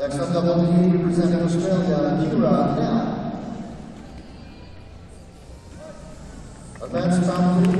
Next on double, representing Australia, Kira Knapp. Advanced boundary.